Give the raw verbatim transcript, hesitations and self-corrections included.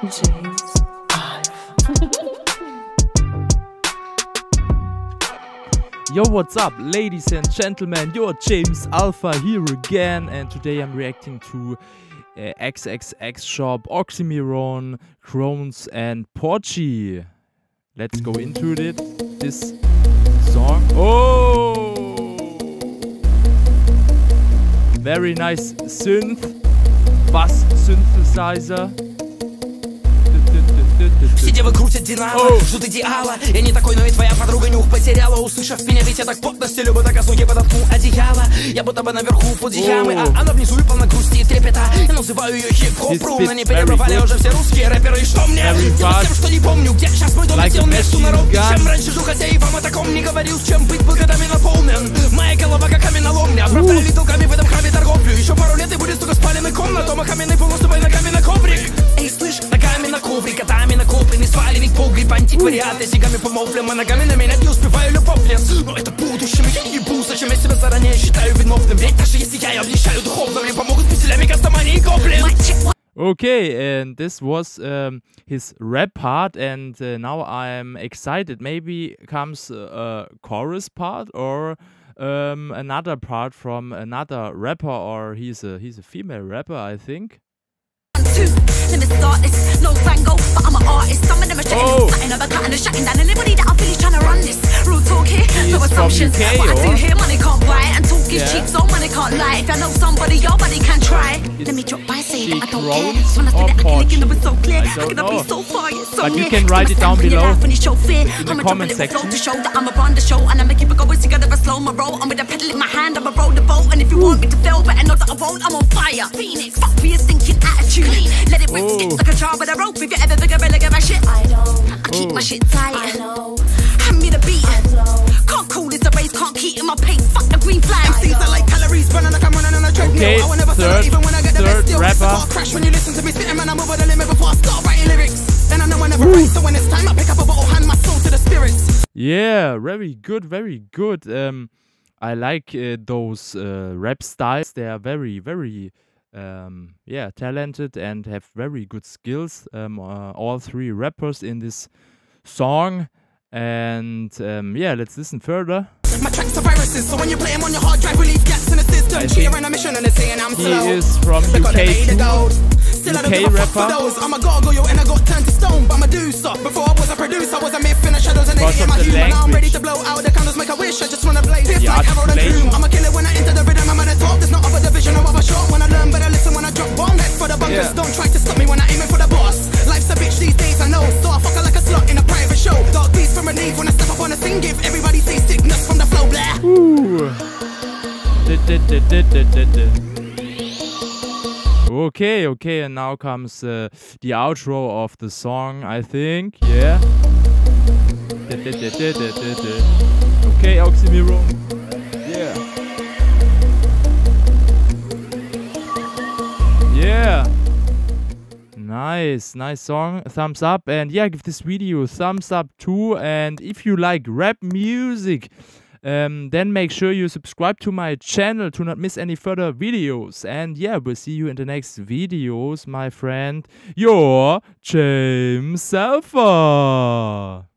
James Alpha. Yo, what's up, ladies and gentlemen? You're James Alpha here again, and today I'm reacting to uh, X X X Shop, Oxxxymiron, Crohn's, and Porgy. Let's go into it. This song. Oh! Very nice synth, bass synthesizer. Все девы крутят динамо, ждут идеала. Я не такой, но и твоя подруга нюх потеряла. Услышав меня, ведь я так плотно стелю бы до косуги подоткну одеяло. Я будто бы наверху под ямы, а она внизу и полна грусти и трепета. Я называю ее хип-хоп рум, но не перебывали уже все русские рэперы. И что мне? Дело в тем, что не помню, где сейчас мой дом, где он между народ. Чем раньше жил, хотя и вам о таком не говорил, чем быть был годами наполнен. Моя голова как каменоломня, оправдали толками в этом храме торговлю. Еще пару лет и будет столько спаленных комнат, а каменный пол наступает ногами на коврик. Эй, слышь, ногами на коврик, котами на копленный, сваленный погреб, антиквариат. Я сигами помолвлен, а ногами на меня не успеваю любовлен. Но это будущее, я не ебу, зачем я себя заранее считаю виновным? Ведь даже если я обличаю духовно, мне помогут петелями кастомании гоблин. Okay, and this was um, his rap part, and uh, now I'm excited. Maybe comes a chorus part or um, another part from another rapper, or he's a, he's a female rapper, I think. Let me start this, no Rango, but I'm an artist. Some of them are shitting and cutting over, cutting and shutting down. And anybody that I'm really trying to run this, real talk here, no assumptions. What I do here, money can't buy it, and talk is cheap, so money can't lie. If I know somebody, your body can try. Let me drop by, say that I don't care. When I say that I can lick it, it's so clear. How can I be so far, it's so near? But you can write it down below in the comment section. To show that I'm a run the show, and I'ma keep it going together, but slow my roll. I'm with a pedal in my hand, I'ma roll the boat. And if you want me to fail, but I know that I won't, I'm on fire. Phoenix, fuck me, a thinking attitude. Let it rip, stick like a jar with a rope. If you ever think I really get my shit, I don't. I keep my shit tight. Hand me the beat. Can't call this a race, can't keep in my pace. Fuck the green flag. Things are like calories running like I'm running on a treadmill. I will never settle even when I get the best deal. It's a car crash when you listen to me spitting, man. I'm over the limit before I start writing lyrics. Then I know I never write, so when it's time I pick up a bottle, hand my soul to the spirits. Yeah, very good, very good. Um, I like uh, those uh, rap styles. They are very, very. Um, yeah, talented and have very good skills. Um, uh, all three rappers in this song, and um, yeah, let's listen further. My tracks are viruses, so when you play them on your hard drive, relieve gaps in the system. Cheater on a mission and it's saying I'm slow. He is from U K. Still I don't give a fuck for those. I'm a gargoyle and I got turned to stone by Medusa. Before I was a producer, I was a myth in the shadows and they hear my humor. Now I'm ready to blow out the candles, make a wish. I just wanna blaze this like Harold and Bloom. I'm a killer when I enter the rhythm, I'm at the top. There's no other division, no other shot. When I learn, but I listen when I drop bomb. Head for the bunkers, don't try to stop me when I aim it for the boss. Life's a bitch these days, I know. So I fuck her like a slut in a private show. Dark beats from a nave when I step up on a thing. Give everybody sees sickness from the flow, blah. Ooh. Okay, okay, and now comes uh, the outro of the song, I think, yeah. Okay, Oxxxymiron, yeah. Yeah. Nice, nice song, thumbs up, and yeah, give this video a thumbs up too, and if you like rap music, Um, then make sure you subscribe to my channel to not miss any further videos. And yeah, we'll see you in the next videos, my friend. Your James Alpha.